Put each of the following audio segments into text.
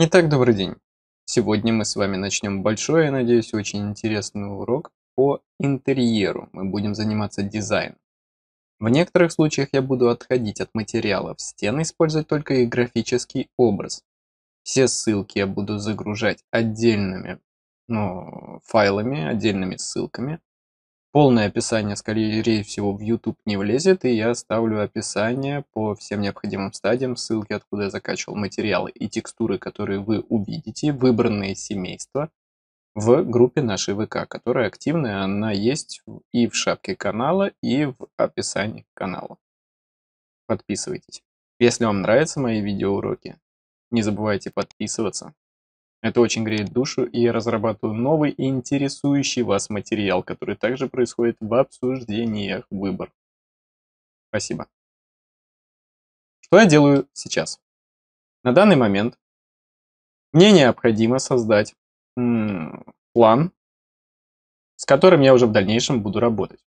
Итак, добрый день. Сегодня мы с вами начнем большой, я надеюсь, очень интересный урок по интерьеру. Мы будем заниматься дизайном. В некоторых случаях я буду отходить от материалов стен, использовать только их графический образ. Все ссылки я буду загружать отдельными файлами, отдельными ссылками. Полное описание, скорее всего, в YouTube не влезет, и я оставлю описание по всем необходимым стадиям, ссылки, откуда я закачивал материалы и текстуры, которые вы увидите, выбранные семейства в группе нашей ВК, которая активная, она есть и в шапке канала, и в описании канала. Подписывайтесь. Если вам нравятся мои видеоуроки, не забывайте подписываться. Это очень греет душу, и я разрабатываю новый и интересующий вас материал, который также происходит в обсуждениях выбор. Спасибо. Что я делаю сейчас? На данный момент мне необходимо создать план, с которым я уже в дальнейшем буду работать.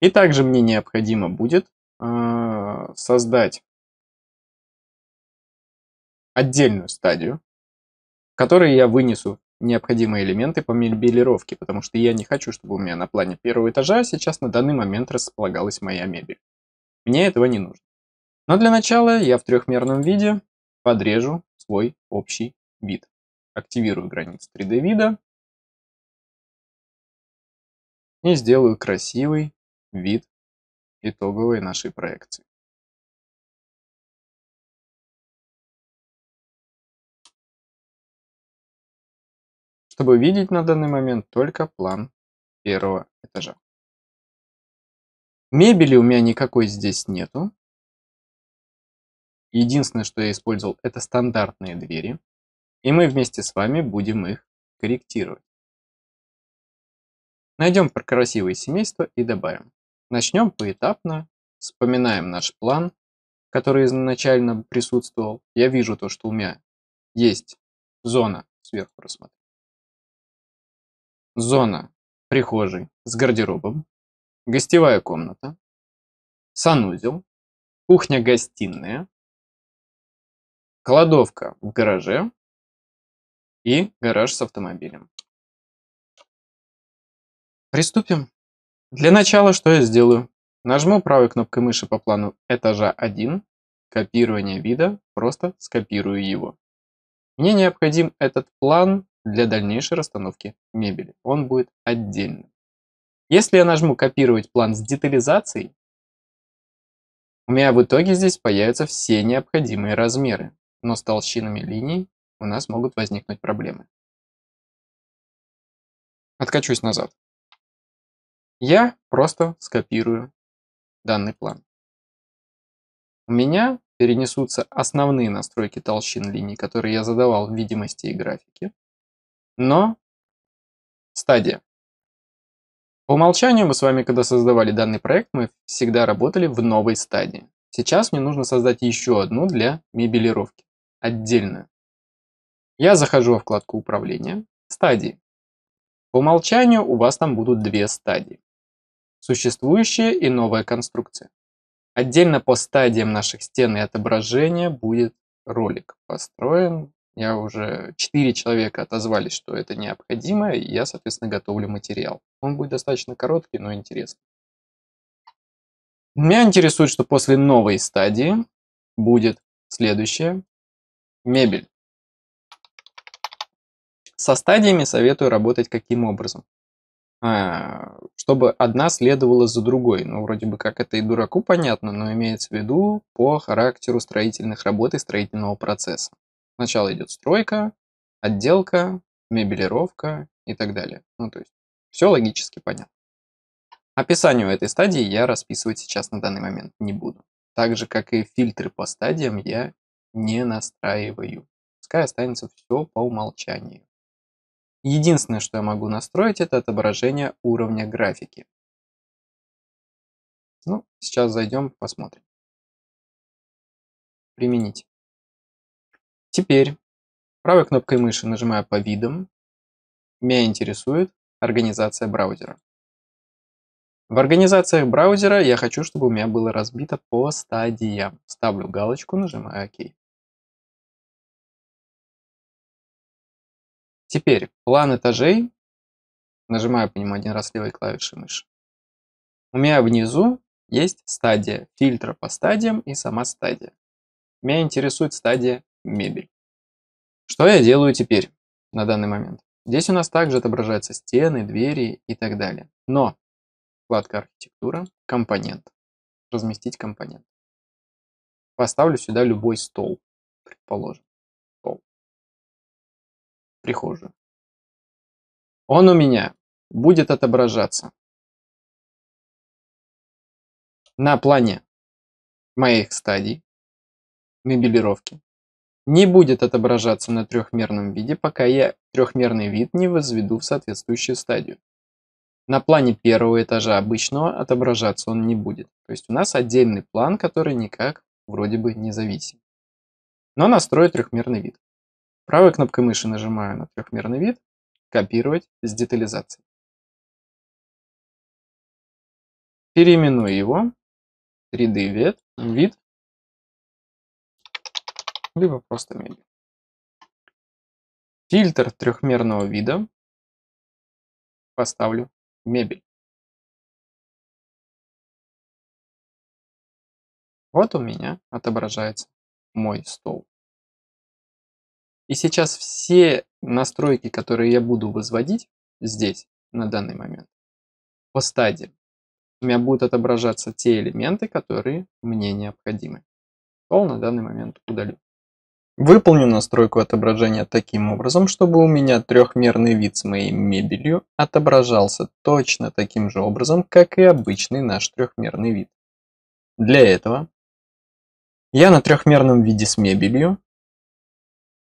И также мне необходимо будет создать отдельную стадию, в которой я вынесу необходимые элементы по мебелировке, потому что я не хочу, чтобы у меня на плане первого этажа сейчас на данный момент располагалась моя мебель. Мне этого не нужно. Но для начала я в трехмерном виде подрежу свой общий вид. Активирую границу 3D вида и сделаю красивый вид итоговой нашей проекции. Чтобы видеть на данный момент только план первого этажа. Мебели у меня никакой здесь нету. Единственное, что я использовал, это стандартные двери. И мы вместе с вами будем их корректировать. Найдем красивые семейства и добавим. Начнем поэтапно. Вспоминаем наш план, который изначально присутствовал. Я вижу то, что у меня есть зона сверху рассмотрим. Зона прихожей с гардеробом, гостевая комната, санузел, кухня-гостиная, кладовка в гараже и гараж с автомобилем. Приступим. Для начала что я сделаю? Нажму правой кнопкой мыши по плану этажа 1, копирование вида, просто скопирую его. Мне необходим этот план для дальнейшей расстановки мебели. Он будет отдельным. Если я нажму копировать план с детализацией, у меня в итоге здесь появятся все необходимые размеры, но с толщинами линий у нас могут возникнуть проблемы. Откачусь назад. Я просто скопирую данный план. У меня перенесутся основные настройки толщин линий, которые я задавал в видимости и графике. Но стадия. По умолчанию мы с вами, когда создавали данный проект, мы всегда работали в новой стадии. Сейчас мне нужно создать еще одну для мебелировки, отдельную. Я захожу во вкладку управления, стадии. По умолчанию у вас там будут две стадии. Существующая и новая конструкция. Отдельно по стадиям наших стен и отображения будет ролик построен. Я уже 4 человека отозвались, что это необходимо, и я, соответственно, готовлю материал. Он будет достаточно короткий, но интересный. Меня интересует, что после новой стадии будет следующая мебель. Со стадиями советую работать каким образом? Чтобы одна следовала за другой. Ну, вроде бы как это и дураку понятно, но имеется в виду по характеру строительных работ и строительного процесса. Сначала идет стройка, отделка, мебелировка и так далее. Ну, то есть, все логически понятно. Описание этой стадии я расписывать сейчас на данный момент не буду. Так же, как и фильтры по стадиям я не настраиваю. Пускай останется все по умолчанию. Единственное, что я могу настроить, это отображение уровня графики. Ну, сейчас зайдем, посмотрим. Применить. Теперь правой кнопкой мыши нажимаю по видам. Меня интересует организация браузера. В организациях браузера я хочу, чтобы у меня было разбито по стадиям. Ставлю галочку, нажимаю ОК. Теперь план этажей. Нажимаю по нему один раз левой клавишей мыши. У меня внизу есть стадия фильтра по стадиям и сама стадия. Меня интересует стадия мебель. Что я делаю теперь на данный момент? Здесь у нас также отображаются стены, двери и так далее. Но вкладка архитектура, компонент. Разместить компонент. Поставлю сюда любой стол, предположим. Стол. Прихожую. Он у меня будет отображаться на плане моих стадий мебелировки. Не будет отображаться на трехмерном виде, пока я трехмерный вид не возведу в соответствующую стадию. На плане первого этажа обычного отображаться он не будет. То есть у нас отдельный план, который никак вроде бы не зависим. Но настрою трехмерный вид. Правой кнопкой мыши нажимаю на трехмерный вид. Копировать с детализацией. Переименую его. 3D вид, либо просто мебель. Фильтр трехмерного вида поставлю мебель. Вот у меня отображается мой стол. И сейчас все настройки, которые я буду возводить здесь, на данный момент, по стадии, у меня будут отображаться те элементы, которые мне необходимы. Стол на данный момент удалю. Выполню настройку отображения таким образом, чтобы у меня трехмерный вид с моей мебелью отображался точно таким же образом, как и обычный наш трехмерный вид. Для этого я на трехмерном виде с мебелью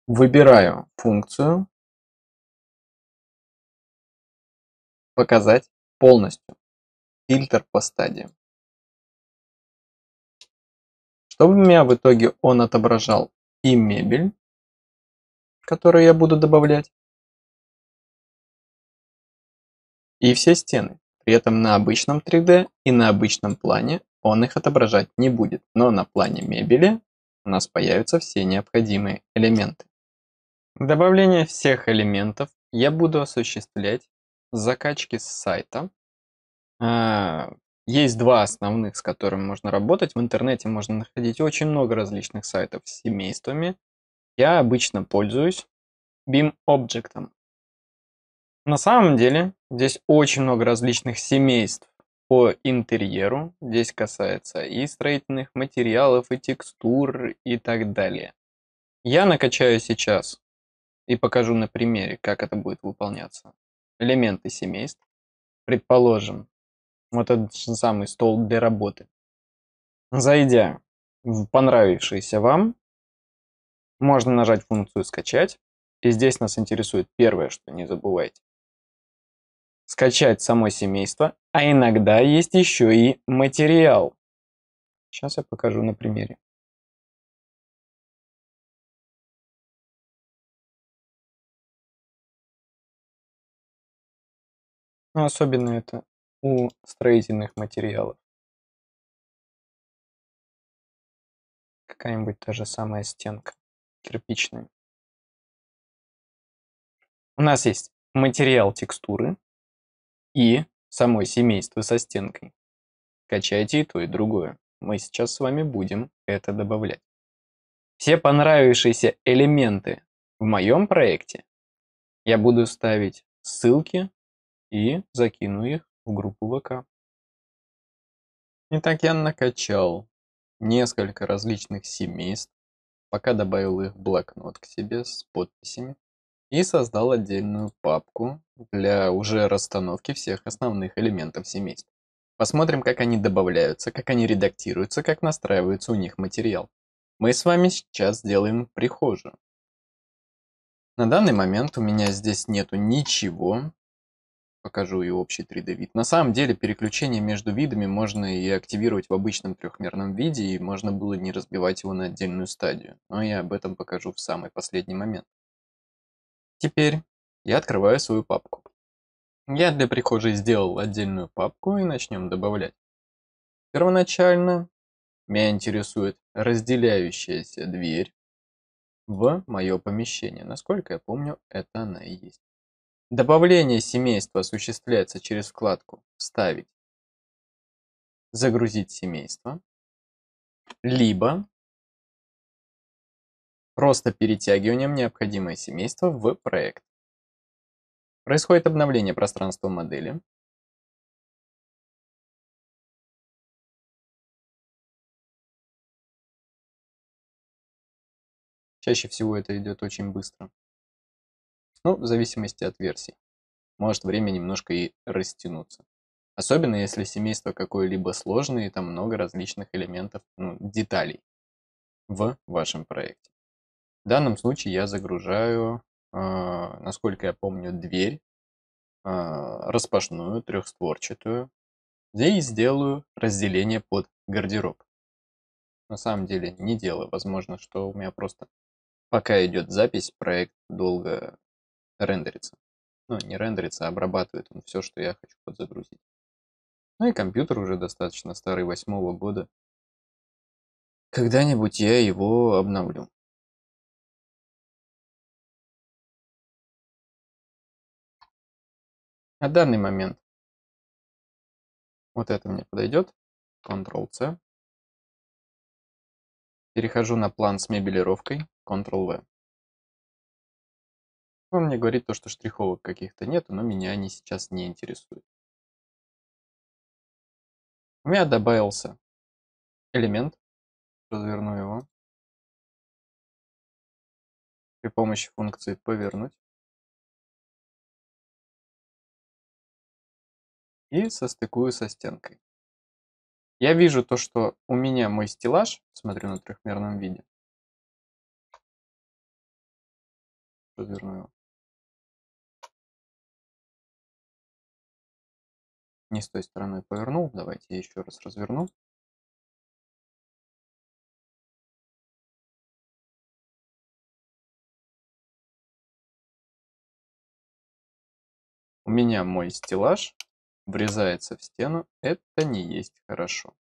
выбираю функцию «Показать полностью». Фильтр по стадиям. Чтобы у меня в итоге он отображал и мебель, которую я буду добавлять, и все стены. При этом на обычном 3D и на обычном плане он их отображать не будет. Но на плане мебели у нас появятся все необходимые элементы. Добавление всех элементов я буду осуществлять с закачки с сайта. Есть два основных, с которыми можно работать. В интернете можно находить очень много различных сайтов с семействами. Я обычно пользуюсь BIMobject. На самом деле, здесь очень много различных семейств по интерьеру. Здесь касается и строительных материалов, и текстур, и так далее. Я накачаю сейчас и покажу на примере, как это будет выполняться. Элементы семейств. Предположим, вот этот самый стол для работы. Зайдя в понравившийся вам, можно нажать функцию «Скачать». И здесь нас интересует первое, что не забывайте. Скачать само семейство, а иногда есть еще и материал. Сейчас я покажу на примере. Но особенно это у строительных материалов. Какая-нибудь та же самая стенка кирпичная. У нас есть материал текстуры и само семейство со стенкой. Качайте и то, и другое. Мы сейчас с вами будем это добавлять. Все понравившиеся элементы в моем проекте я буду ставить ссылки и закину их в группу ВК. Итак, я накачал несколько различных семейств, пока добавил их в блокнот к себе с подписями и создал отдельную папку для уже расстановки всех основных элементов семейств. Посмотрим, как они добавляются, как они редактируются, как настраивается у них материал. Мы с вами сейчас сделаем прихожую. На данный момент у меня здесь нету ничего. Покажу и общий 3D вид. На самом деле переключение между видами можно и активировать в обычном трехмерном виде, и можно было не разбивать его на отдельную стадию. Но я об этом покажу в самый последний момент. Теперь я открываю свою папку. Я для прихожей сделал отдельную папку и начнем добавлять. Первоначально меня интересует разделяющаяся дверь. в мое помещение. Насколько я помню, это она и есть. Добавление семейства осуществляется через вкладку «Вставить», «Загрузить семейство», либо просто перетягиванием необходимое семейство в проект. Происходит обновление пространства модели. Чаще всего это идет очень быстро. Ну, в зависимости от версий. Может время немножко и растянуться. Особенно если семейство какое-либо сложное и там много различных элементов, деталей в вашем проекте. В данном случае я загружаю, насколько я помню, дверь, распашную, трехстворчатую. Здесь сделаю разделение под гардероб. На самом деле не делаю. Возможно, что у меня просто пока идет запись, проект долго рендерится. Ну, не рендерится, а обрабатывает он все, что я хочу подзагрузить. Ну и компьютер уже достаточно старый, 2008 года. Когда-нибудь я его обновлю. На данный момент вот это мне подойдет. Ctrl-C. Перехожу на план с мебелировкой. Ctrl-V. Он мне говорит то, что штриховок каких-то нет, но меня они сейчас не интересуют. У меня добавился элемент. Разверну его. При помощи функции «Повернуть». И состыкую со стенкой. Я вижу то, что у меня мой стеллаж, смотрю на трехмерном виде. Разверну его. Не с той стороны повернул, давайте я еще раз разверну. У меня мой стеллаж врезается в стену, это не есть хорошо.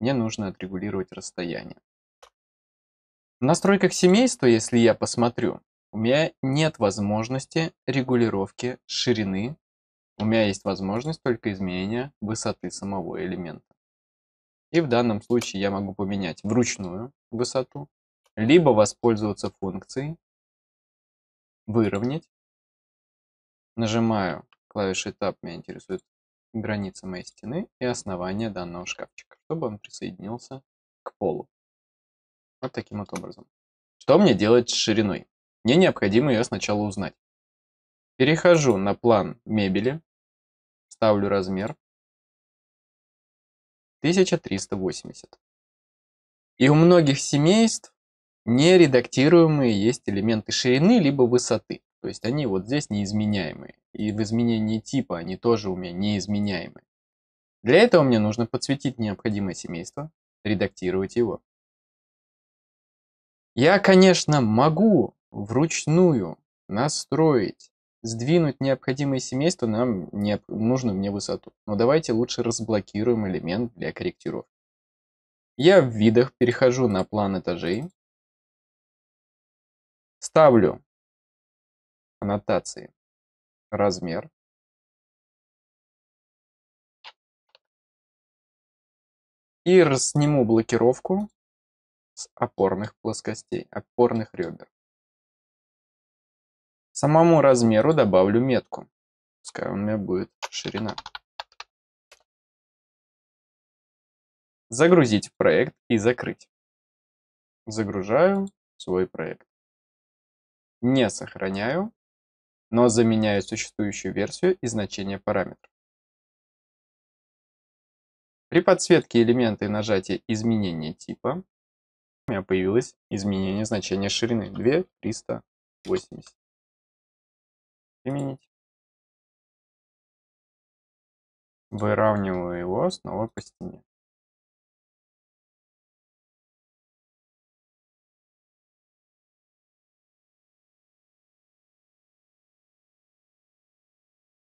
Мне нужно отрегулировать расстояние. В настройках семейства, если я посмотрю, у меня нет возможности регулировки ширины. У меня есть возможность только изменения высоты самого элемента. И в данном случае я могу поменять вручную высоту, либо воспользоваться функцией «Выровнять». Нажимаю клавишей Tab, меня интересует границы моей стены и основания данного шкафчика, чтобы он присоединился к полу. Вот таким вот образом. Что мне делать с шириной? Мне необходимо ее сначала узнать. Перехожу на план мебели, ставлю размер 1380. И у многих семейств нередактируемые есть элементы ширины либо высоты. То есть они вот здесь неизменяемые. И в изменении типа они тоже у меня неизменяемые. Для этого мне нужно подсветить необходимое семейство, редактировать его. Я, конечно, могу вручную настроить, сдвинуть необходимое семейство, нужную мне высоту. Но давайте лучше разблокируем элемент для корректировки. Я в видах перехожу на план этажей. Ставлю аннотации размер. И сниму блокировку с опорных плоскостей, опорных ребер. Самому размеру добавлю метку. Пускай у меня будет ширина. Загрузить проект и закрыть. Загружаю свой проект. Не сохраняю, но заменяю существующую версию и значение параметров. При подсветке элемента и нажатии «Изменение типа» у меня появилось изменение значения ширины 2380. Применить. Выравниваю его снова по стене.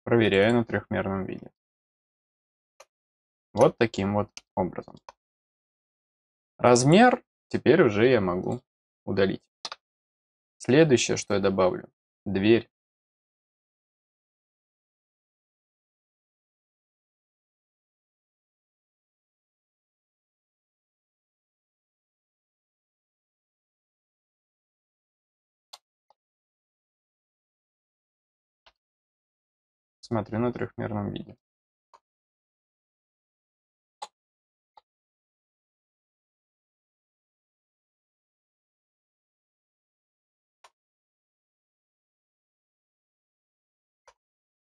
Проверяю на трехмерном виде. Вот таким вот образом. Размер теперь уже я могу удалить. Следующее, что я добавлю, дверь. Смотрю на трехмерном виде.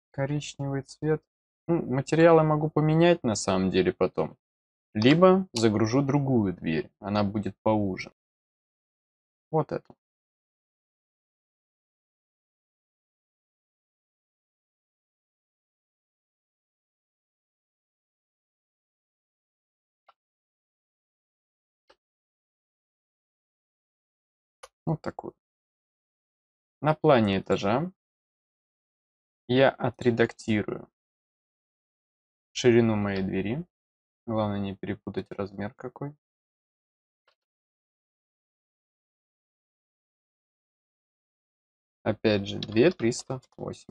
Коричневый цвет. Ну, материалы могу поменять на самом деле потом. Либо загружу другую дверь. Она будет поуже. Вот эту. Вот такую. На плане этажа я отредактирую ширину моей двери. Главное не перепутать размер какой. Опять же 2308.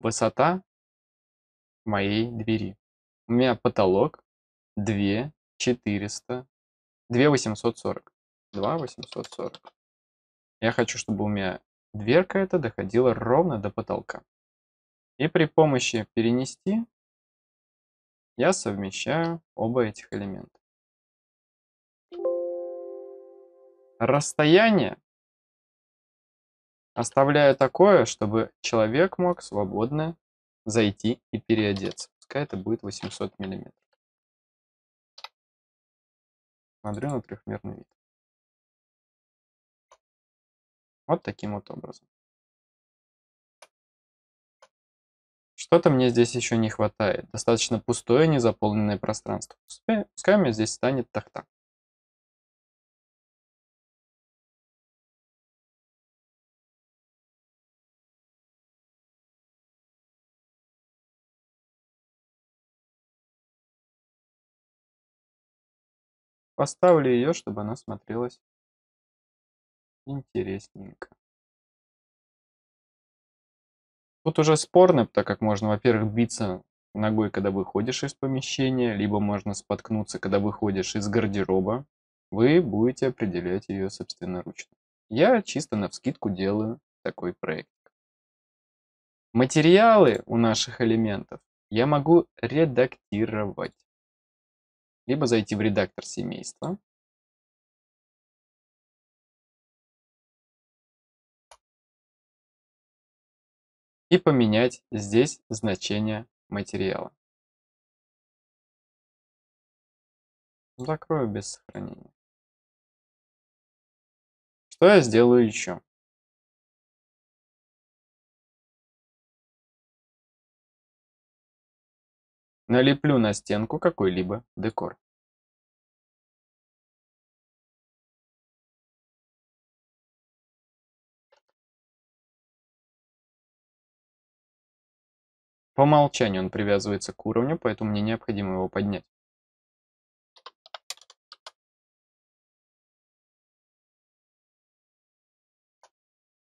Высота моей двери. У меня потолок 2840. 2840. Я хочу, чтобы у меня дверка эта доходила ровно до потолка. И при помощи перенести я совмещаю оба этих элемента. Расстояние оставляю такое, чтобы человек мог свободно зайти и переодеться. Пускай это будет 800 мм. Смотрю на трехмерный вид. Вот таким вот образом. Что-то мне здесь еще не хватает. Достаточно пустое, незаполненное пространство. Пускай у меня здесь станет тахта. Поставлю ее, чтобы она смотрелась интересненько. Тут уже спорно, так как можно, во-первых, биться ногой, когда выходишь из помещения, либо можно споткнуться, когда выходишь из гардероба. Вы будете определять ее собственноручно. Я чисто навскидку делаю такой проект. Материалы у наших элементов я могу редактировать. Либо зайти в редактор семейства. И поменять здесь значение материала. Закрою без сохранения. Что я сделаю еще? Налеплю на стенку какой-либо декор. По умолчанию он привязывается к уровню, поэтому мне необходимо его поднять.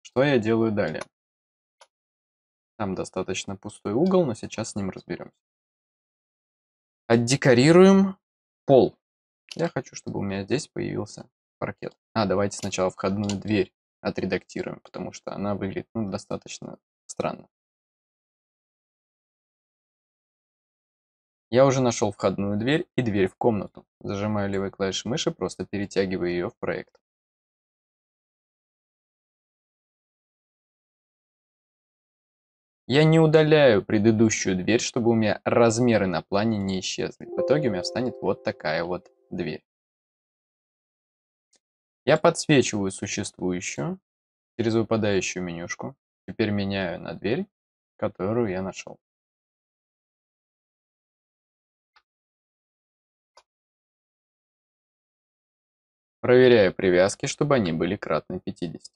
Что я делаю далее? Там достаточно пустой угол, но сейчас с ним разберемся. Отдекорируем пол. Я хочу, чтобы у меня здесь появился паркет. Давайте сначала входную дверь отредактируем, потому что она выглядит достаточно странно. Я уже нашел входную дверь и дверь в комнату. Зажимаю левой клавишей мыши, просто перетягиваю ее в проект. Я не удаляю предыдущую дверь, чтобы у меня размеры на плане не исчезли. В итоге у меня встанет вот такая вот дверь. Я подсвечиваю существующую через выпадающую менюшку. Теперь меняю на дверь, которую я нашел. Проверяю привязки, чтобы они были кратны 10.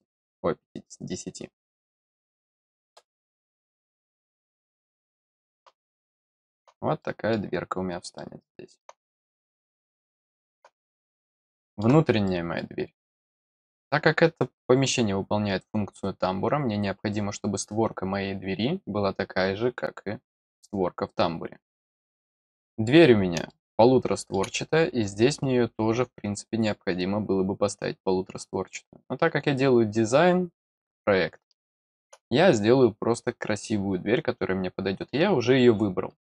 Вот такая дверка у меня встанет здесь. Внутренняя моя дверь. Так как это помещение выполняет функцию тамбура, мне необходимо, чтобы створка моей двери была такая же, как и створка в тамбуре. Дверь у меня полуторастворчатая, и здесь мне ее тоже, в принципе, необходимо было бы поставить полуторастворчатую. Но так как я делаю дизайн проект, я сделаю просто красивую дверь, которая мне подойдет. Я уже ее выбрал.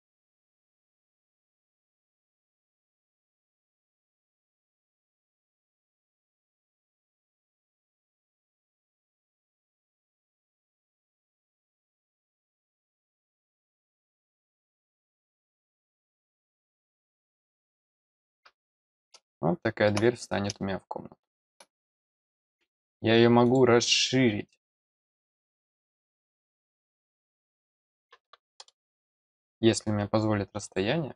Вот такая дверь встанет у меня в комнату. Я ее могу расширить. Если мне позволит расстояние.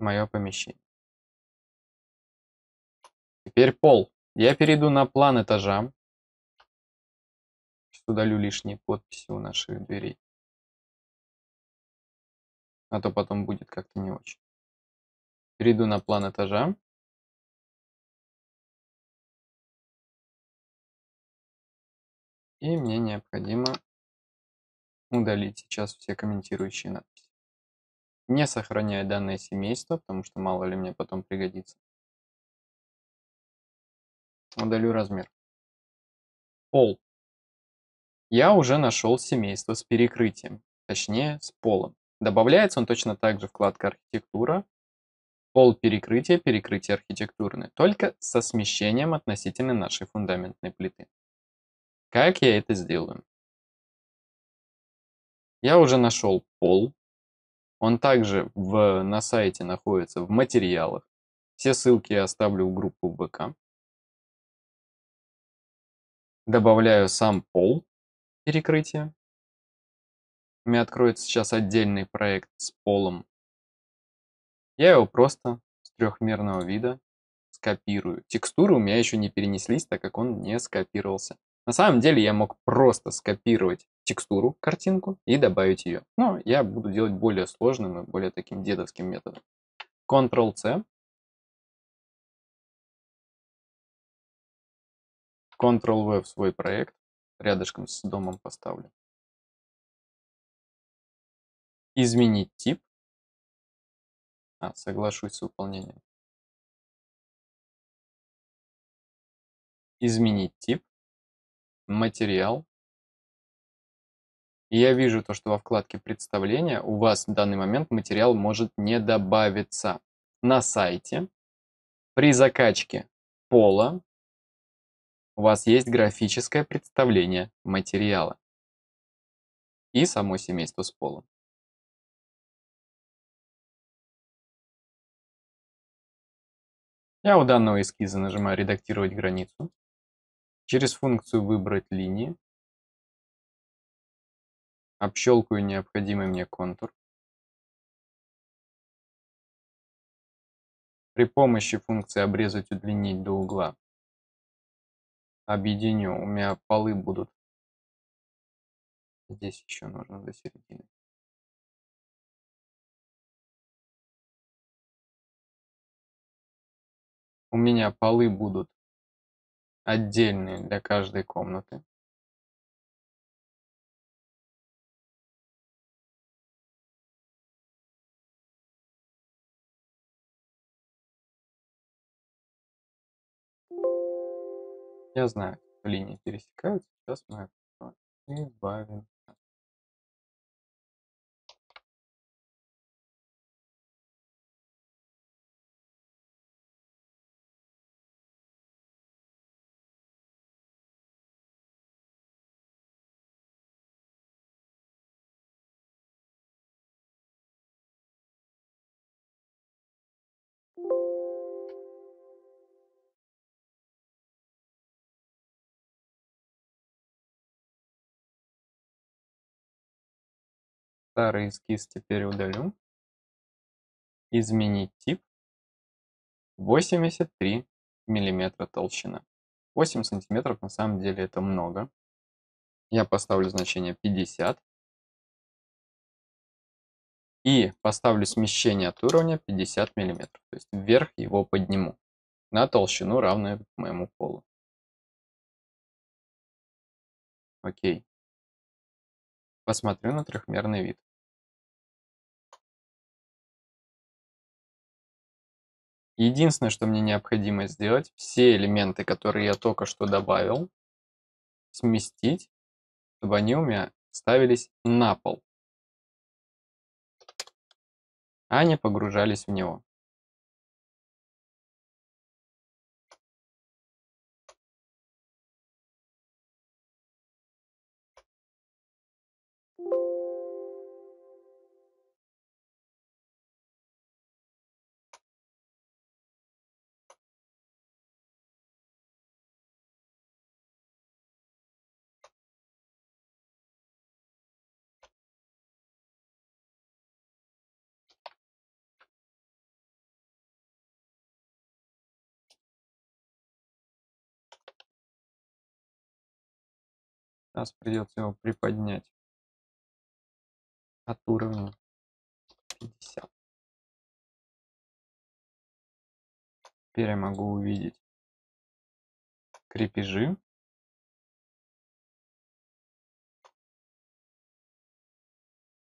Мое помещение. Теперь пол. Я перейду на план этажа. Сейчас удалю лишние подписи у наших дверей. А то потом будет как-то не очень. Перейду на план этажа. И мне необходимо удалить сейчас все комментирующие надписи. Не сохраняя данное семейство, потому что мало ли мне потом пригодится. Удалю размер. Пол. Я уже нашел семейство с перекрытием, точнее с полом. Добавляется он точно так же, вкладка «Архитектура», «Пол перекрытия», «Перекрытие архитектурное», только со смещением относительно нашей фундаментной плиты. Как я это сделаю? Я уже нашел пол. Он также на сайте находится в материалах. Все ссылки я оставлю в группу ВК. Добавляю сам пол перекрытия. У меня откроется сейчас отдельный проект с полом. Я его просто с трехмерного вида скопирую. Текстуры у меня еще не перенеслись, так как он не скопировался. На самом деле я мог просто скопировать текстуру, картинку и добавить ее. Но я буду делать более сложным и более таким дедовским методом. Ctrl-C. Ctrl-V в свой проект. Рядышком с домом поставлю. Изменить тип. Соглашусь с выполнением. Изменить тип. Материал. И я вижу то, что во вкладке представления у вас в данный момент материал может не добавиться. На сайте при закачке пола у вас есть графическое представление материала и само семейство с полом. Я у данного эскиза нажимаю «Редактировать границу». Через функцию «Выбрать линии». Общелкаю необходимый мне контур. При помощи функции «Обрезать, удлинить до угла» объединю. У меня полы будут. Здесь еще нужно до середины. У меня полы будут отдельные для каждой комнаты. Я знаю, что линии пересекаются. Сейчас мы избавим. Старый эскиз теперь удалю. Изменить тип. 83 миллиметра толщина. 8 сантиметров на самом деле это много. Я поставлю значение 50. и поставлю смещение от уровня 50 мм, то есть вверх его подниму на толщину, равную моему полу. Окей. Посмотрю на трехмерный вид. Единственное, что мне необходимо сделать, все элементы, которые я только что добавил, сместить, чтобы они у меня ставились на пол, а не погружались в него. Сейчас придется его приподнять от уровня 50. Теперь я могу увидеть крепежи.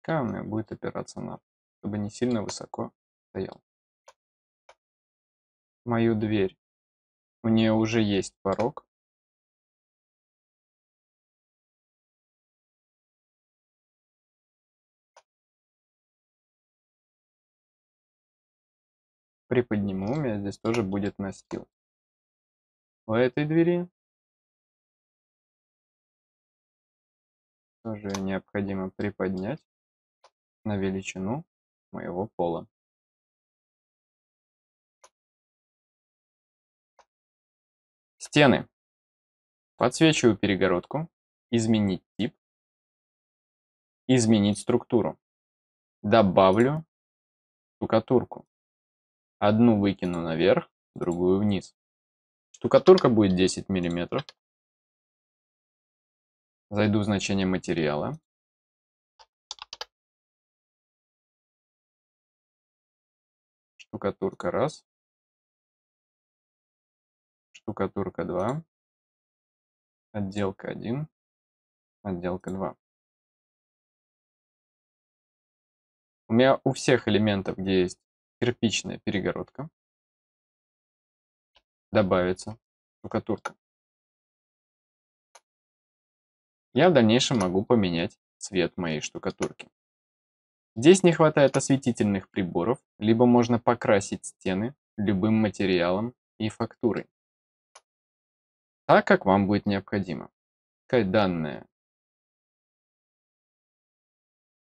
Какая у меня будет опираться на, чтобы не сильно высоко стоял. Мою дверь. У нее уже есть порог. Приподниму, у меня здесь тоже будет настил. У этой двери тоже необходимо приподнять на величину моего пола. Стены. Подсвечиваю перегородку, изменить тип, изменить структуру. Добавлю штукатурку. Одну выкину наверх, другую вниз. Штукатурка будет 10 мм. Зайду в значение материала. Штукатурка 1. Штукатурка 2. Отделка 1. Отделка 2. У меня у всех элементов, где есть кирпичная перегородка, добавится штукатурка. Я в дальнейшем могу поменять цвет моей штукатурки. Здесь не хватает осветительных приборов, либо можно покрасить стены любым материалом и фактурой, так как вам будет необходимо. Пускай данная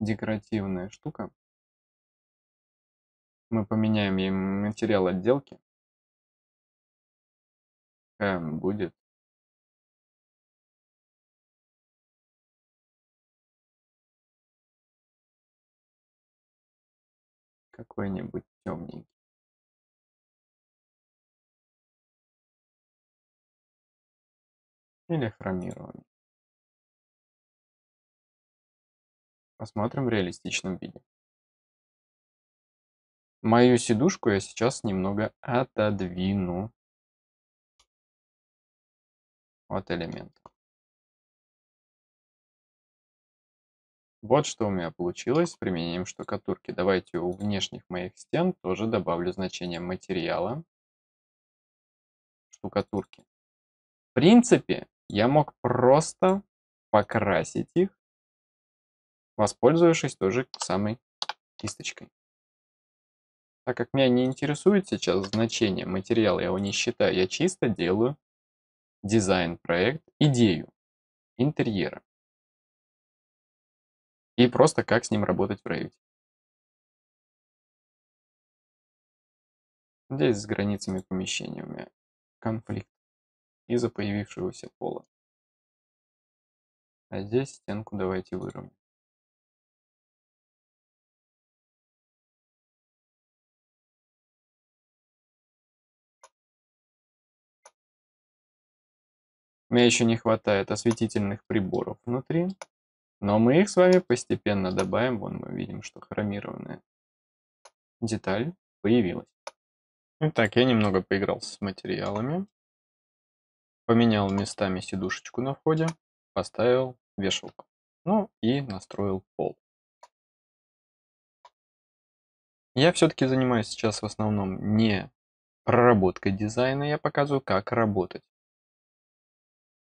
декоративная штука, мы поменяем ей материал отделки. Будет какой-нибудь темненький. Или хромированный. Посмотрим в реалистичном виде. Мою сидушку я сейчас немного отодвину от элемента. Вот что у меня получилось с применением штукатурки. Давайте у внешних моих стен тоже добавлю значение материала штукатурки. В принципе, я мог просто покрасить их, воспользовавшись той же самой кисточкой. Так как меня не интересует сейчас значение материала, я его не считаю, я чисто делаю дизайн-проект, идею интерьера. И просто как с ним работать в Revit. Здесь с границами помещения у меня конфликт из-за появившегося пола. А здесь стенку давайте выровняем. Мне еще не хватает осветительных приборов внутри. Но мы их с вами постепенно добавим. Вон мы видим, что хромированная деталь появилась. Итак, я немного поигрался с материалами. Поменял местами сидушечку на входе. Поставил вешалку. Ну и настроил пол. Я все-таки занимаюсь сейчас в основном не проработкой дизайна. Я показываю, как работать.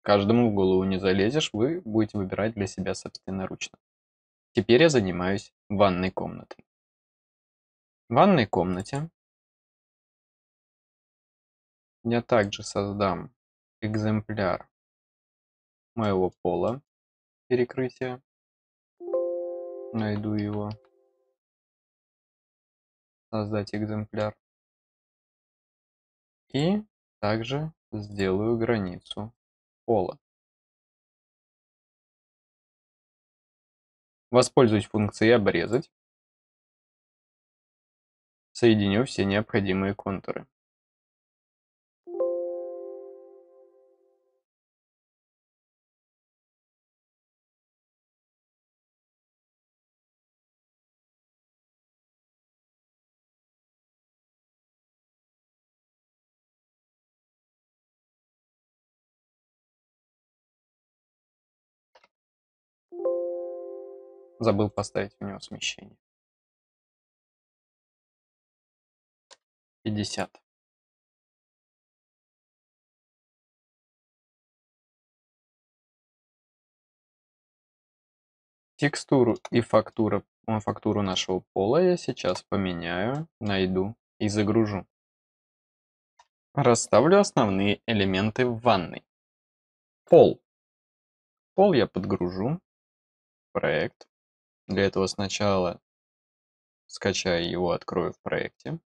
Каждому в голову не залезешь, вы будете выбирать для себя собственноручно. Теперь я занимаюсь ванной комнатой. В ванной комнате я также создам экземпляр моего пола перекрытия. Найду его. Создать экземпляр. И также сделаю границу пола. Воспользуюсь функцией обрезать. Соединю все необходимые контуры. Забыл поставить у него смещение. 50. Текстуру и фактуру нашего пола я сейчас поменяю, найду и загружу. Расставлю основные элементы в ванной. Пол. Пол я подгружу. Проект. Для этого сначала скачаю его, открою в проекте.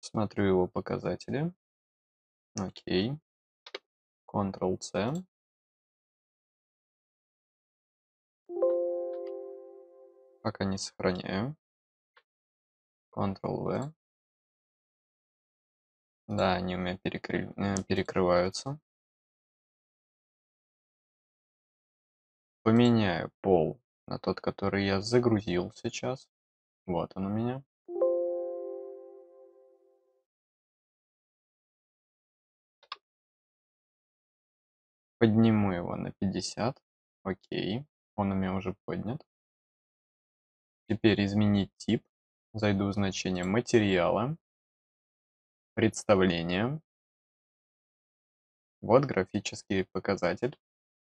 Смотрю его показатели. Окей. Ctrl-C. Пока не сохраняю. Ctrl-V. Да, они у меня перекрываются. Поменяю пол на тот, который я загрузил сейчас. Вот он у меня. Подниму его на 50. Окей, он у меня уже поднят. Теперь изменить тип. Зайду в значение материала. Представление. Вот графический показатель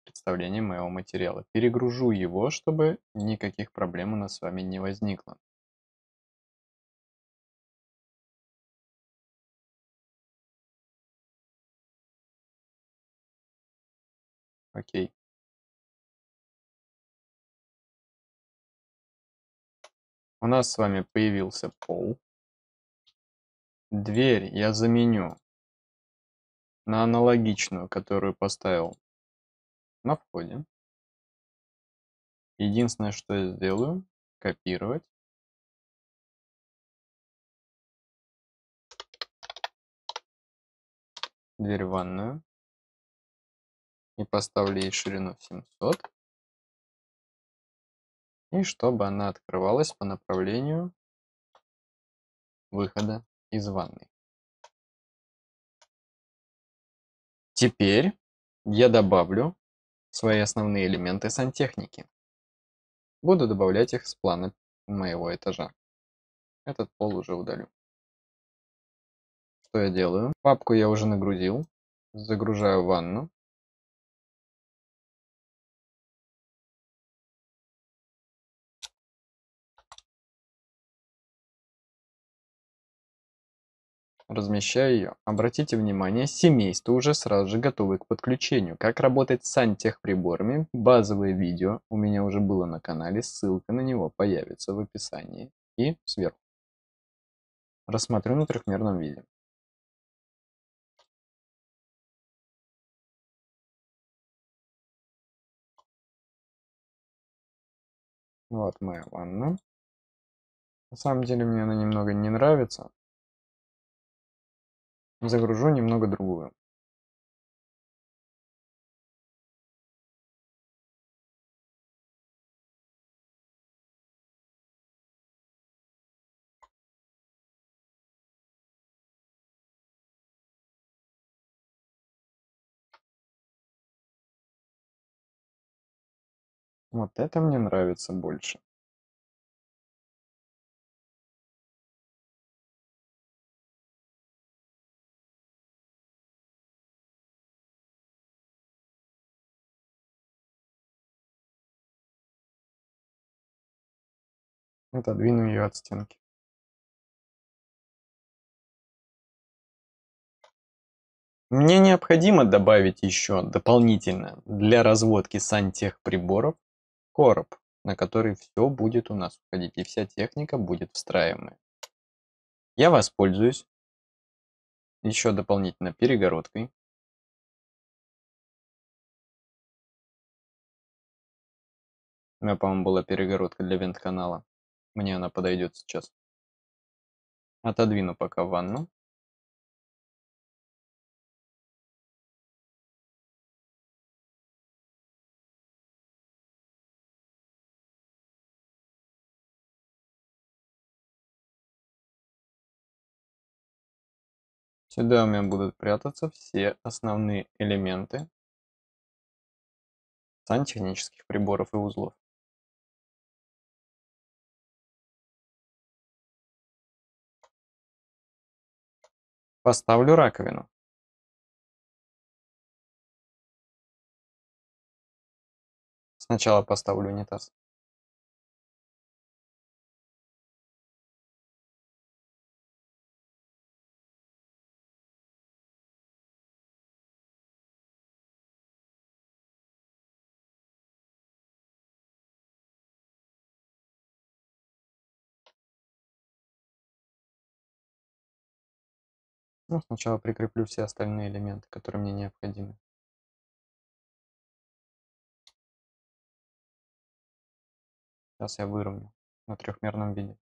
представления моего материала. Перегружу его, чтобы никаких проблем у нас с вами не возникло. Окей. У нас с вами появился пол. Дверь я заменю на аналогичную, которую поставил на входе. Единственное, что я сделаю, копировать. Дверь в ванную. И поставлю ей ширину 700. И чтобы она открывалась по направлению выхода из ванной. Теперь я добавлю свои основные элементы сантехники. Буду добавлять их с плана моего этажа. Этот пол уже удалю. Что я делаю? Папку я уже нагрузил. Загружаю ванну. Размещаю ее. Обратите внимание, семейство уже сразу же готовы к подключению. Как работать с сантехприборами, базовое видео у меня уже было на канале, ссылка на него появится в описании и сверху. Рассмотрю на трехмерном виде. Вот моя ванна. На самом деле мне она немного не нравится. Загружу немного другую. Вот это мне нравится больше. Отодвину ее от стенки. Мне необходимо добавить еще дополнительно для разводки сантехприборов короб, на который все будет у нас уходить и вся техника будет встраиваемая. Я воспользуюсь еще дополнительно перегородкой. У меня, по-моему, была перегородка для вент-канала. Мне она подойдет сейчас. Отодвину пока ванну. Сюда у меня будут прятаться все основные элементы сантехнических приборов и узлов. Поставлю раковину. Сначала поставлю унитаз. Ну, сначала прикреплю все остальные элементы, которые мне необходимы. Сейчас я выровню на трехмерном виде.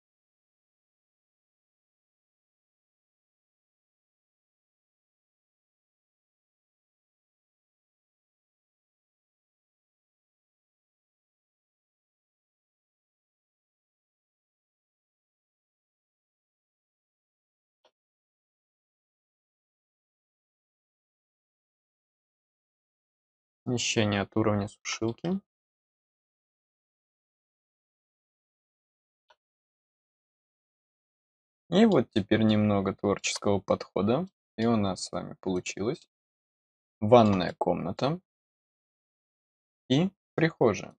Смещение от уровня сушилки. И вот теперь немного творческого подхода. И у нас с вами получилось ванная комната и прихожая.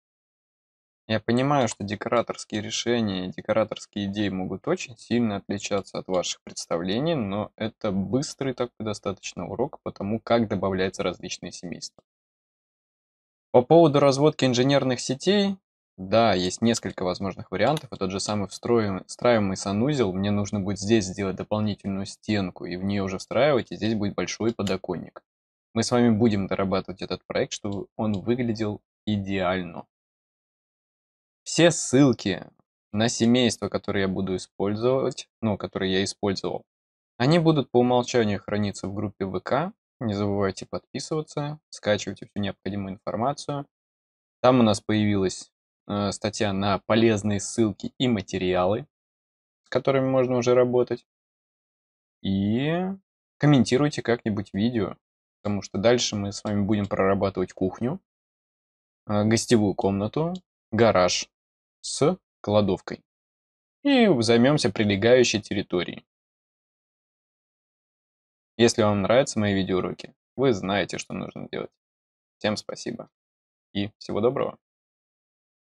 Я понимаю, что декораторские решения и декораторские идеи могут очень сильно отличаться от ваших представлений, но это быстрый такой достаточно урок по тому, как добавляются различные семейства. По поводу разводки инженерных сетей, да, есть несколько возможных вариантов. И тот же самый встраиваемый санузел, мне нужно будет здесь сделать дополнительную стенку и в нее уже встраивать, и здесь будет большой подоконник. Мы с вами будем дорабатывать этот проект, чтобы он выглядел идеально. Все ссылки на семейства, которые я буду использовать, ну, которые я использовал, они будут по умолчанию храниться в группе ВК. Не забывайте подписываться, скачивайте всю необходимую информацию. Там у нас появилась статья на полезные ссылки и материалы, с которыми можно уже работать. И комментируйте как-нибудь видео, потому что дальше мы с вами будем прорабатывать кухню, гостевую комнату, гараж с кладовкой. И займемся прилегающей территорией. Если вам нравятся мои видеоуроки, вы знаете, что нужно делать. Всем спасибо и всего доброго.